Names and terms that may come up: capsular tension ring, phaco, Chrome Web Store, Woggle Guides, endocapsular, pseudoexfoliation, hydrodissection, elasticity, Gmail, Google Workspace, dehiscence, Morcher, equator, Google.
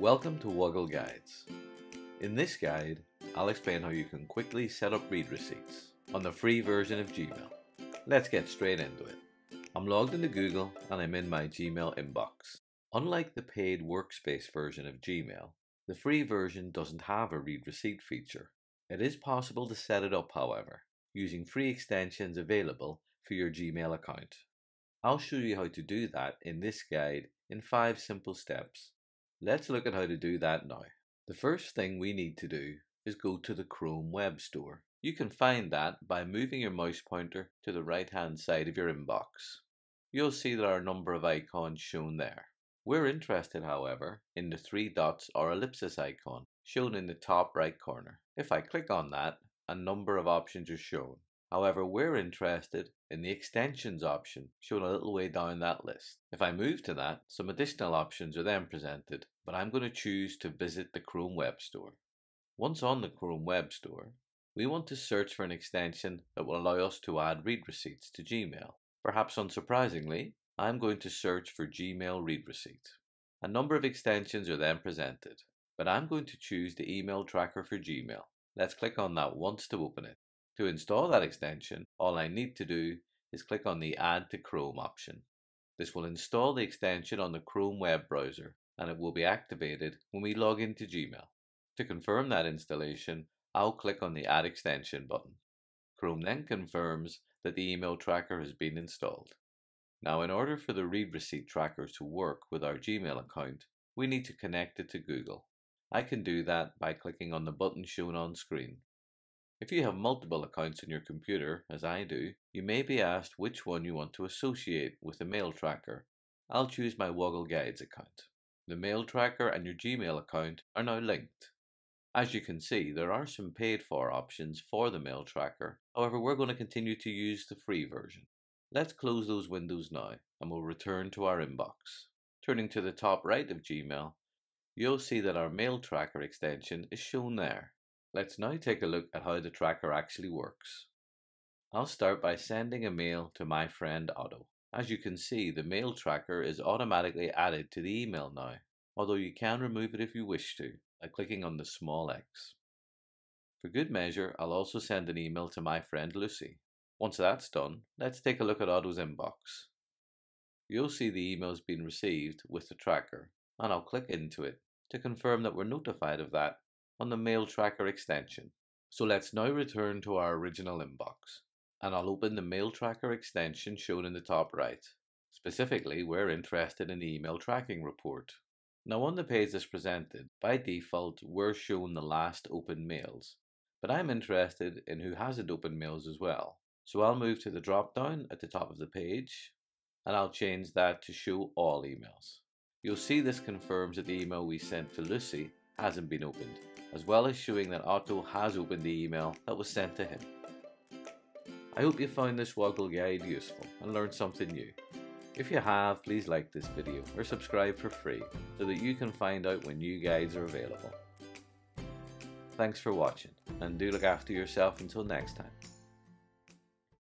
Welcome to Woggle Guides. In this guide, I'll explain how you can quickly set up read receipts on the free version of Gmail. Let's get straight into it. I'm logged into Google and I'm in my Gmail inbox. Unlike the paid Workspace version of Gmail, the free version doesn't have a read receipt feature. It is possible to set it up, however, using free extensions available for your Gmail account. I'll show you how to do that in this guide in 5 simple steps. Let's look at how to do that now. The first thing we need to do is go to the Chrome Web Store. You can find that by moving your mouse pointer to the right-hand side of your inbox. You'll see there are a number of icons shown there. We're interested, however, in the 3 dots or ellipsis icon shown in the top right corner. If I click on that, a number of options are shown. However, we're interested in the extensions option shown a little way down that list. If I move to that, some additional options are then presented, but I'm going to choose to visit the Chrome Web Store. Once on the Chrome Web Store, we want to search for an extension that will allow us to add read receipts to Gmail. Perhaps unsurprisingly, I'm going to search for Gmail read receipt. A number of extensions are then presented, but I'm going to choose the email tracker for Gmail. Let's click on that once to open it. To install that extension, all I need to do is click on the Add to Chrome option. This will install the extension on the Chrome web browser, and it will be activated when we log into Gmail. To confirm that installation, I'll click on the Add Extension button. Chrome then confirms that the email tracker has been installed. Now, in order for the read receipt tracker to work with our Gmail account, we need to connect it to Google. I can do that by clicking on the button shown on screen. If you have multiple accounts on your computer, as I do, you may be asked which one you want to associate with the mail tracker. I'll choose my Woggle Guides account. The mail tracker and your Gmail account are now linked. As you can see, there are some paid for options for the mail tracker. However, we're going to continue to use the free version. Let's close those windows now and we'll return to our inbox. Turning to the top right of Gmail, you'll see that our mail tracker extension is shown there. Let's now take a look at how the tracker actually works. I'll start by sending a mail to my friend Otto. As you can see, the mail tracker is automatically added to the email now, although you can remove it if you wish to by clicking on the small X. For good measure, I'll also send an email to my friend Lucy. Once that's done, let's take a look at Otto's inbox. You'll see the email's been received with the tracker, and I'll click into it to confirm that we're notified of that on the mail tracker extension. So let's now return to our original inbox, and I'll open the mail tracker extension shown in the top right. Specifically, we're interested in the email tracking report. Now, on the page as presented, by default, we're shown the last open mails, but I'm interested in who hasn't opened mails as well. So I'll move to the drop down at the top of the page, and I'll change that to show all emails. You'll see this confirms that the email we sent to Lucy hasn't been opened, as well as showing that Otto has opened the email that was sent to him. I hope you found this Woggle guide useful and learned something new. If you have, please like this video or subscribe for free so that you can find out when new guides are available. Thanks for watching, and do look after yourself until next time.